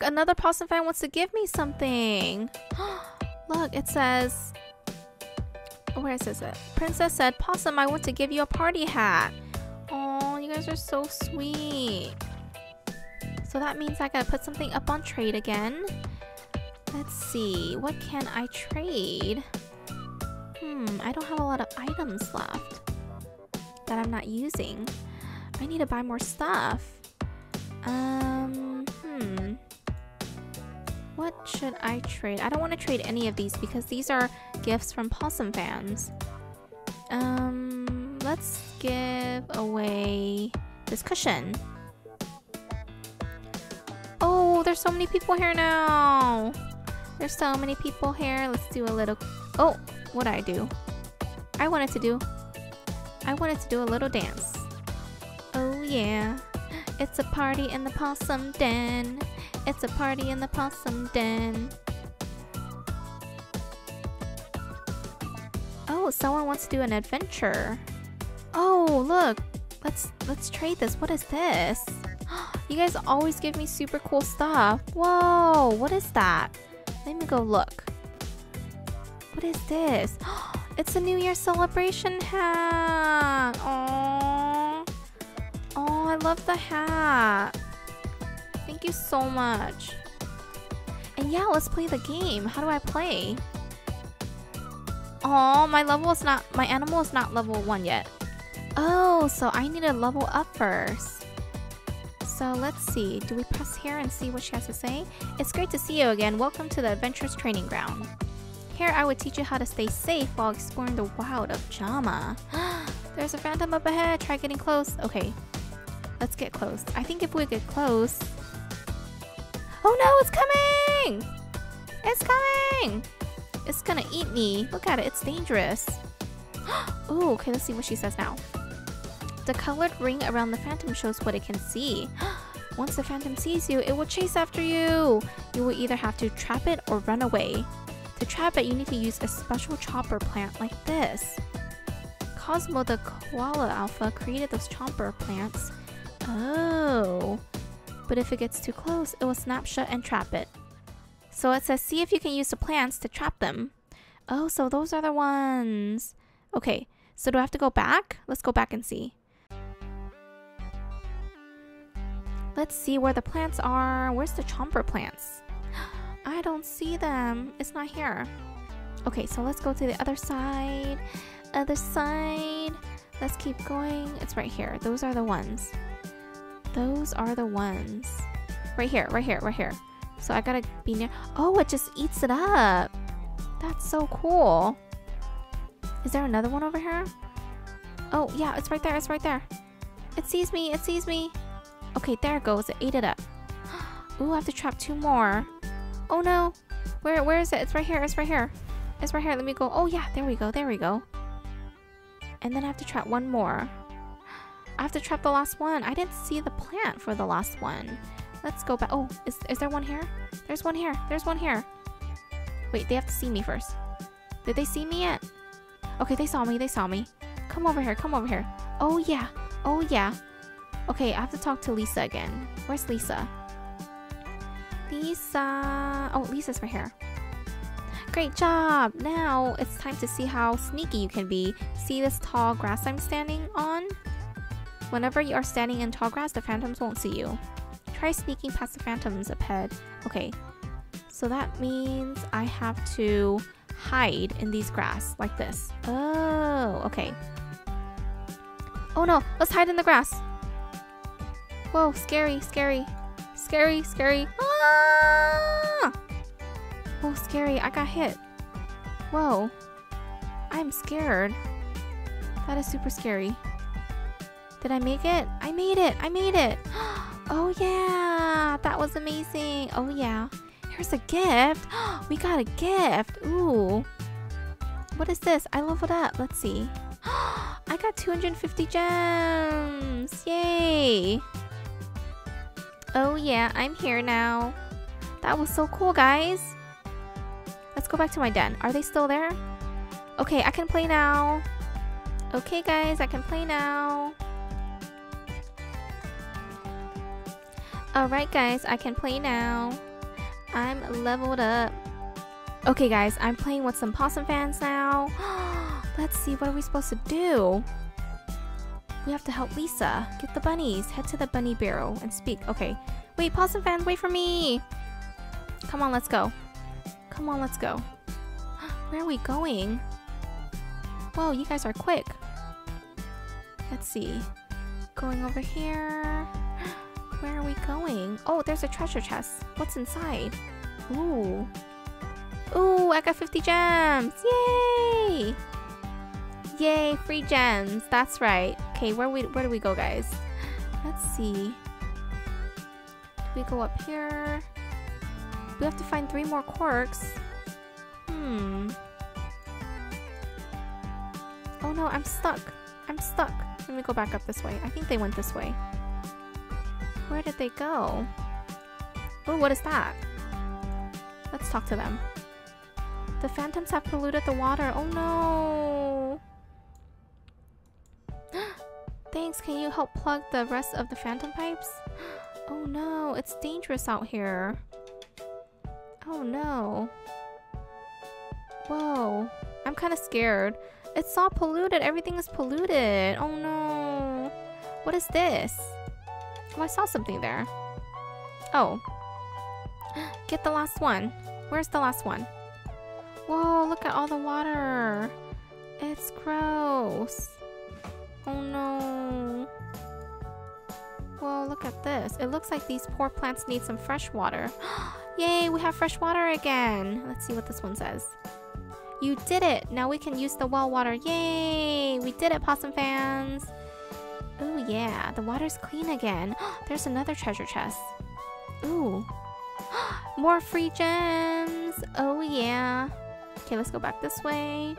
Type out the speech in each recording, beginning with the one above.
Look, another Pawson fan wants to give me something. Look, it says... Where is it? Princess said, Possum, I want to give you a party hat. Oh, you guys are so sweet. So that means I gotta put something up on trade again. Let's see, what can I trade? I don't have a lot of items left that I'm not using. I need to buy more stuff. What should I trade? I don't want to trade any of these because these are gifts from Pawson fans. Let's give away this cushion. Oh, there's so many people here now. There's so many people here. Let's do a little... Oh, what'd I do? I wanted to do a little dance. Oh yeah. It's a party in the Possum Den. It's a party in the Possum Den. Oh, someone wants to do an adventure. Oh, look. Let's trade this. What is this? You guys always give me super cool stuff. Whoa, what is that? Let me go look. What is this? It's a New Year celebration hat. Aww. Oh, I love the hat. Thank you so much. And yeah, let's play the game. How do I play? Oh, my animal is not level 1 yet. Oh, so I need to level up first. So let's see. Do we press here and see what she has to say? It's great to see you again. Welcome to the Adventurers Training Ground. Here I would teach you how to stay safe while exploring the wild of Jama. There's a phantom up ahead. Try getting close. Okay. Let's get close. I think if we get close... Oh no, it's coming! It's coming! It's gonna eat me. Look at it, it's dangerous. Ooh, okay, let's see what she says now. The colored ring around the phantom shows what it can see. Once the phantom sees you, it will chase after you. You will either have to trap it or run away. To trap it, you need to use a special chopper plant like this. Cosmo the Koala Alpha created those chopper plants. Oh... But if it gets too close, it will snap shut and trap it. So it says, see if you can use the plants to trap them. Oh, so those are the ones. Okay, so do I have to go back? Let's go back and see. Let's see where the plants are. Where's the chomper plants? I don't see them. It's not here. Okay, so let's go to the other side. Other side. Let's keep going. It's right here. Those are the ones. Those are the ones. Right here, right here, right here. So I gotta be near... Oh, it just eats it up. That's so cool. Is there another one over here? Oh, yeah, it's right there, it's right there. It sees me, it sees me. Okay, there it goes, it ate it up. Ooh, I have to trap 2 more. Oh no. Where is it? It's right here, it's right here. It's right here, let me go. Oh yeah, there we go, there we go. And then I have to trap 1 more. I have to trap the last one. I didn't see the plant for the last one. Let's go back. Oh, is there one here? There's one here. There's one here. Wait, they have to see me first. Did they see me yet? Okay, they saw me. They saw me. Come over here. Come over here. Oh, yeah. Oh, yeah. Okay, I have to talk to Lisa again. Where's Lisa? Lisa. Oh, Lisa's right here. Great job. Now it's time to see how sneaky you can be. See this tall grass I'm standing on? Whenever you are standing in tall grass, the phantoms won't see you. Try sneaking past the phantoms up ahead. Okay, so that means I have to hide in these grass like this. Oh, okay. Oh no, let's hide in the grass. Whoa, scary, scary, scary, scary. Ah! Oh, scary, I got hit. Whoa, I'm scared. That is super scary. Did I make it? I made it! I made it! Oh yeah! That was amazing! Oh yeah! Here's a gift! We got a gift! Ooh! What is this? I leveled up! Let's see. I got 250 gems! Yay! Oh yeah! I'm here now! That was so cool, guys! Let's go back to my den. Are they still there? Okay, I can play now! Okay guys, I can play now! Alright guys, I can play now. I'm leveled up. Okay guys, I'm playing with some Possum fans now. Let's see, what are we supposed to do? We have to help Lisa. Get the bunnies. Head to the bunny barrel and speak. Okay. Wait, Possum fans, wait for me. Come on, let's go. Come on, let's go. Where are we going? Whoa, you guys are quick. Let's see. Going over here. Where are we going? Oh, there's a treasure chest. What's inside? Ooh. Ooh, I got 50 gems. Yay! Yay, free gems. That's right. Okay, where do we go, guys? Let's see. Do we go up here? We have to find 3 more corks. Oh no, I'm stuck. I'm stuck. Let me go back up this way. I think they went this way. Where did they go? Oh, what is that? Let's talk to them. The phantoms have polluted the water. Oh no! Thanks, can you help plug the rest of the phantom pipes? Oh no, it's dangerous out here. Oh no. Whoa. I'm kind of scared. It's all polluted. Everything is polluted. Oh no. What is this? Oh, I saw something there. Oh. Get the last one. Where's the last one? Whoa, look at all the water. It's gross. Oh no. Whoa, look at this. It looks like these poor plants need some fresh water. Yay, we have fresh water again. Let's see what this one says. You did it. Now we can use the well water. Yay, we did it, Possum fans. Oh yeah, the water's clean again. There's another treasure chest. Ooh. More free gems. Oh yeah. Okay, let's go back this way.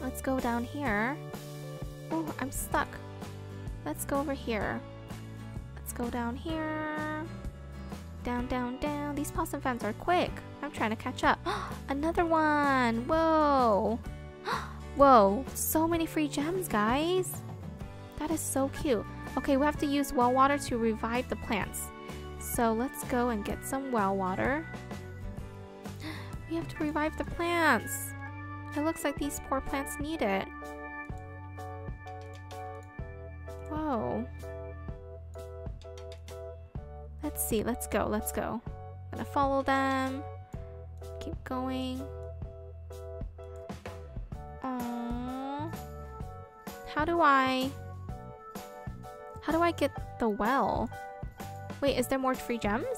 Let's go down here. Oh, I'm stuck. Let's go over here. Let's go down here. Down, down, down. These Possum fans are quick. I'm trying to catch up. Another one. Whoa. Whoa. So many free gems, guys. That is so cute. Okay, we have to use well water to revive the plants. So let's go and get some well water. We have to revive the plants. It looks like these poor plants need it. Whoa. Let's see. Let's go. Let's go. I'm gonna follow them. Keep going. Aww. How do I get the well? Wait, is there more free gems?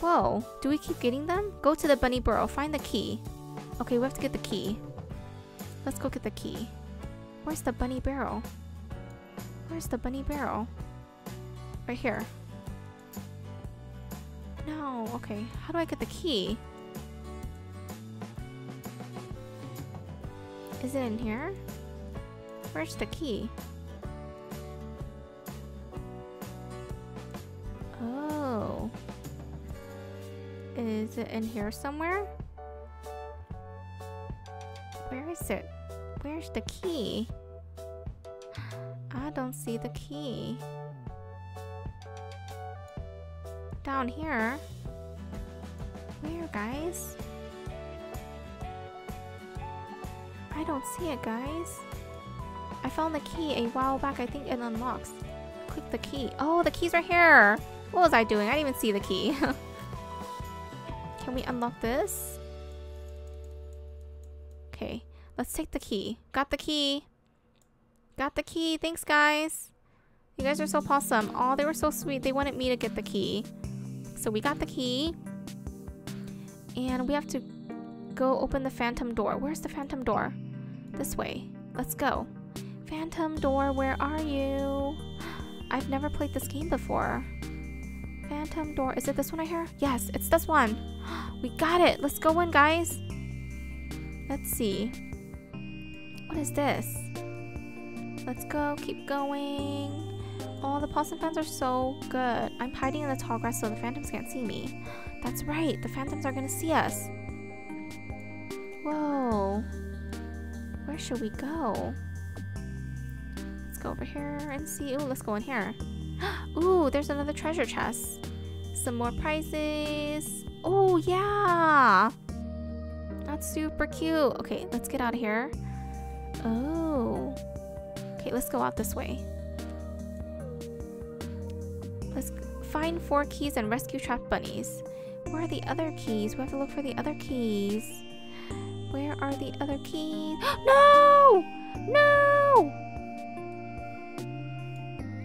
Whoa, do we keep getting them? Go to the bunny burrow, find the key. Okay, we have to get the key. Let's go get the key. Where's the bunny barrel? Where's the bunny barrel? Right here. No, okay, how do I get the key? Is it in here? Where's the key? Oh. Is it in here somewhere? Where is it? Where's the key? I don't see the key. Down here? Where, guys? I don't see it, guys. I found the key a while back. I think it unlocks. Click the key. Oh, the key's right here! What was I doing? I didn't even see the key. Can we unlock this? Okay, let's take the key. Got the key. Got the key. Thanks, guys. You guys are so awesome. Aw, they were so sweet. They wanted me to get the key. So we got the key. And we have to go open the phantom door. Where's the phantom door? This way. Let's go. Phantom door, where are you? I've never played this game before. Phantom door. Is it this one right here? Yes, it's this one. We got it. Let's go in, guys. Let's see. What is this? Let's go. Keep going. Oh, the Possum fans are so good. I'm hiding in the tall grass so the phantoms can't see me. That's right. The phantoms are going to see us. Whoa. Where should we go? Let's go over here and see. Ooh, let's go in here. Ooh, there's another treasure chest. some more prizes. Oh yeah, that's super cute. Okay, let's get out of here. Oh, okay, let's go out this way. Let's find 4 keys and rescue trapped bunnies. Where are the other keys? We have to look for the other keys. Where are the other keys? No! No!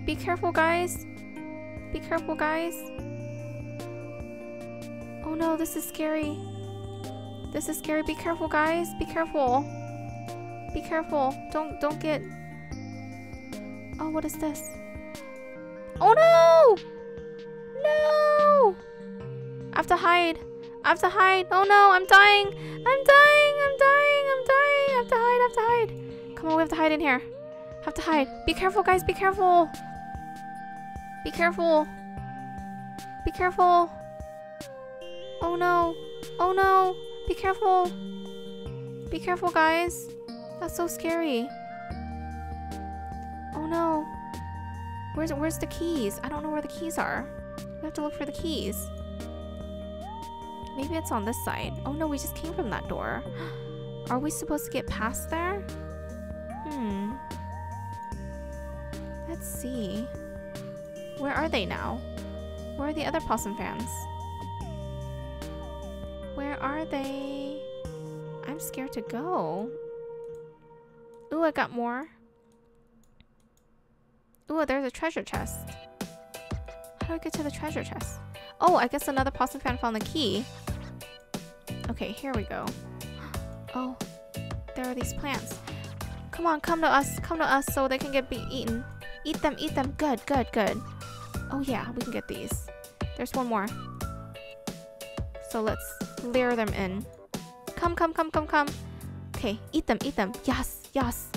Be careful, guys. Be careful, guys. Oh no, this is scary. This is scary. Be careful, guys. Be careful. Be careful. Don't get... Oh, what is this? Oh no! No! I have to hide. I have to hide. Oh no, I'm dying. I'm dying. I'm dying. I'm dying. I have to hide. I have to hide. Come on, we have to hide in here. I have to hide. Be careful, guys. Be careful. Be careful. Be careful. Oh no. Oh no. Be careful. Be careful, guys. That's so scary. Oh no. Where's the keys? I don't know where the keys are. We have to look for the keys. Maybe it's on this side. Oh no, we just came from that door. Are we supposed to get past there? Hmm. Let's see. Where are they now? Where are the other possum fans? Where are they? I'm scared to go. Ooh, I got more. Ooh, there's a treasure chest. How do I get to the treasure chest? Oh, I guess another possum fan found the key. Okay, here we go. Oh, there are these plants. Come on, come to us so they can get eaten. Eat them, eat them. Good, good, good. Oh yeah, we can get these. There's one more. So let's lure them in. Come, come, come, come, come. Okay, eat them, eat them. Yes, yes.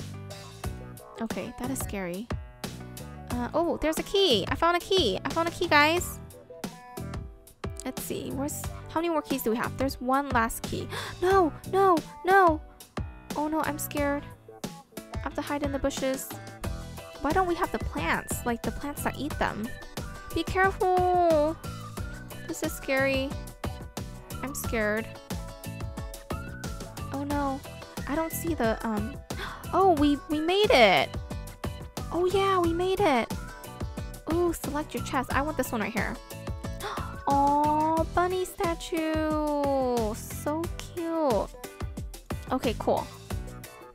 Okay, that is scary. Oh, there's a key. I found a key. I found a key, guys. Let's see. How many more keys do we have? There's one last key. No, no, no. Oh no, I'm scared. I have to hide in the bushes. Why don't we have the plants? Like the plants that eat them. Be careful. This is scary. I'm scared. Oh no. I don't see the Oh, we made it. Oh yeah, we made it. Ooh, select your chest. I want this one right here. Oh, bunny statue. So cute. Okay, cool.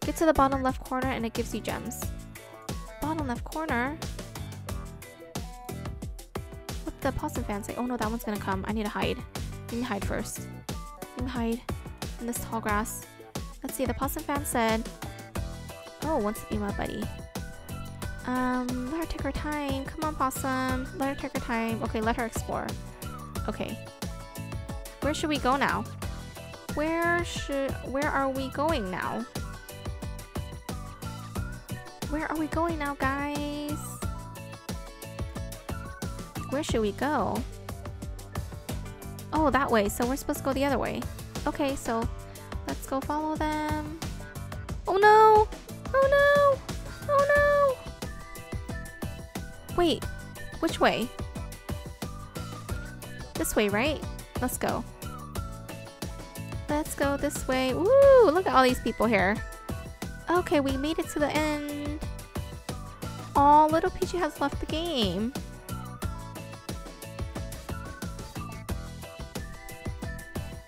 Get to the bottom left corner and it gives you gems. Bottom left corner. What the possum fan say? Oh no, that one's gonna come. I need to hide. Let me hide first. Let me hide in this tall grass. Let's see. The possum fan said, "Oh, wants to be my buddy." Let her take her time. Come on, possum. Let her take her time. Okay, let her explore. Okay. Where should we go now? Where are we going now? Where are we going now, guys? Where should we go? Oh, that way. So we're supposed to go the other way. Okay, so let's go follow them. Oh no! Oh no! Oh no! Wait, which way? This way, right? Let's go. Let's go this way. Woo, look at all these people here. Okay, we made it to the end. Aw, little Peachy has left the game.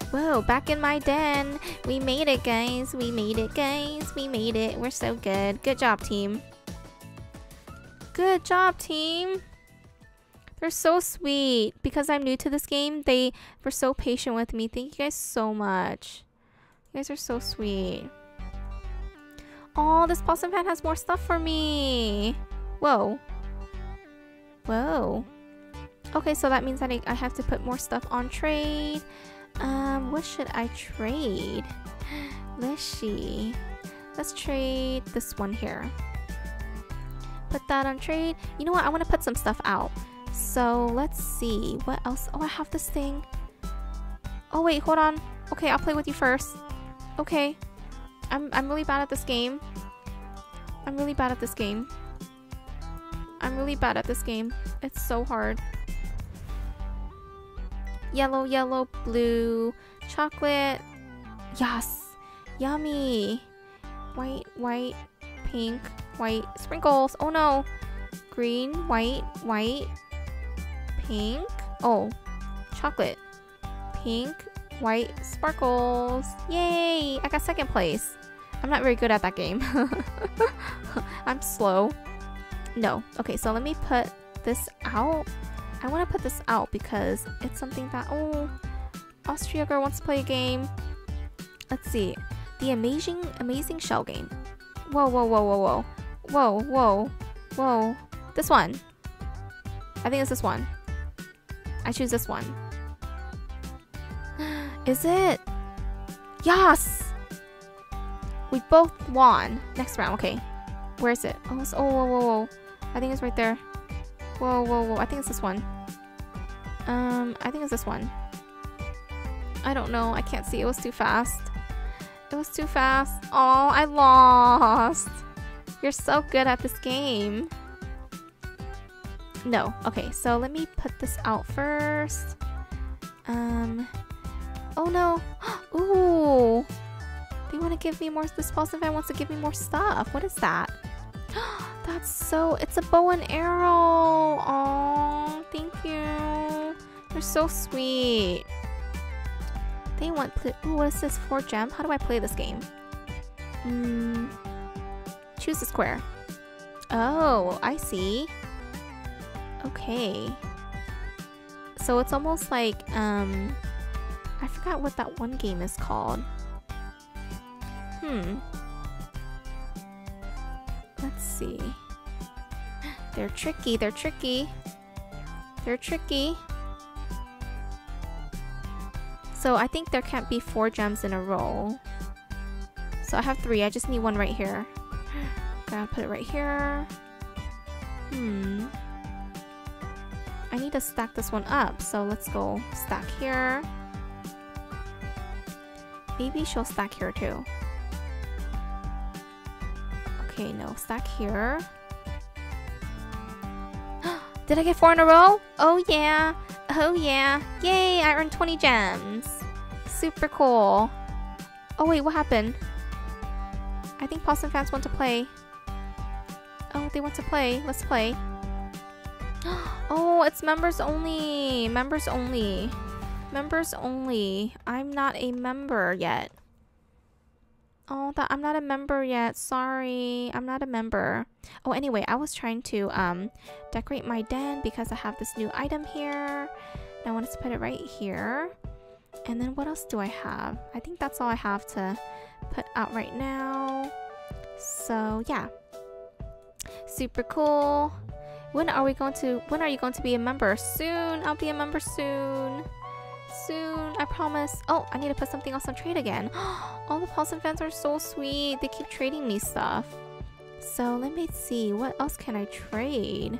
Whoa, back in my den. We made it, guys. We made it, guys. We made it. We're so good. Good job, team. Good job, team. They're so sweet. Because I'm new to this game, they were so patient with me. Thank you guys so much. You guys are so sweet. Oh, this possum fan has more stuff for me. Whoa. Whoa. Okay, so that means that I have to put more stuff on trade. What should I trade? Let's see. Let's trade this one here. Put that on trade. You know what? I want to put some stuff out. So let's see. What else? Oh, I have this thing. Oh, wait. Hold on. Okay, I'll play with you first. Okay. I'm really bad at this game. I'm really bad at this game. I'm really bad at this game. It's so hard. yellow, yellow, blue, chocolate. Yes, yummy. White, white, pink, white, sprinkles. Oh no. Green, white, white, pink. Oh, chocolate. Pink, white, sparkles. Yay, I got second place. I'm not very good at that game. I'm slow. No. Okay, so let me put this out. I want to put this out because it's something that, oh, Austria girl wants to play a game. Let's see. The amazing shell game. Whoa, whoa, whoa, whoa, whoa. Whoa, whoa, whoa. This one. I think it's this one. I choose this one. Is it? Yes! We both won. Next round, okay. Where is it? Oh, oh, whoa, whoa, whoa. I think it's right there. Whoa, whoa, whoa. I think it's this one. I think it's this one. I don't know. I can't see. It was too fast. It was too fast. Oh, I lost. You're so good at this game. No. Okay, so let me put this out first. Oh, no. Ooh. They want to give me more. This Pulse fan wants to give me more stuff. What is that? That's so. It's a bow and arrow. Oh, thank you. You're so sweet. They want. Ooh, what is this? 4 gem. How do I play this game? Choose a square. Oh, I see. Okay. So it's almost like I forgot what that one game is called. Let's see. They're tricky. They're tricky. They're tricky. So I think there can't be 4 gems in a row. So I have 3. I just need one right here. Gotta put it right here. I need to stack this one up. So let's go stack here. Maybe she'll stack here too. Okay, no, stack here. Did I get 4 in a row? Oh yeah, oh yeah. Yay, I earned 20 gems. Super cool. Oh wait, what happened? I think Pulse fans want to play. Oh, they want to play, let's play. Oh, it's members only, members only. Members only. I'm not a member yet. Oh, I'm not a member yet. Sorry, I'm not a member. Oh, anyway, I was trying to decorate my den because I have this new item here. And I wanted to put it right here. And then what else do I have? I think that's all I have to put out right now. So yeah, super cool. When are you going to be a member? Soon. I'll be a member soon. Soon, I promise. Oh, I need to put something else on trade again. All the Pulse fans are so sweet. They keep trading me stuff. So let me see. What else can I trade?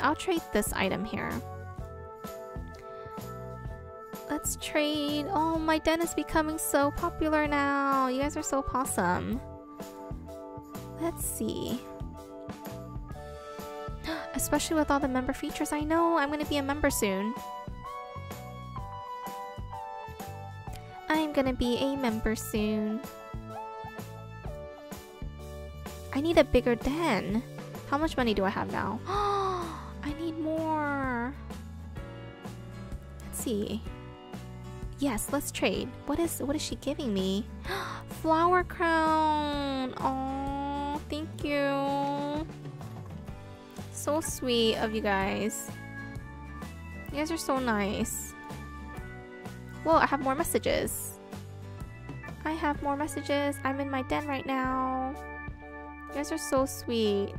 I'll trade this item here. Let's trade. Oh, my den is becoming so popular now. You guys are so awesome. Let's see. Especially with all the member features. I know I'm going to be a member soon. I'm gonna be a member soon. I need a bigger den. How much money do I have now? I need more. Let's see. Yes, let's trade. What is she giving me? Flower crown. Oh, thank you. So sweet of you guys. You guys are so nice. Whoa, I have more messages. I have more messages. I'm in my den right now. You guys are so sweet.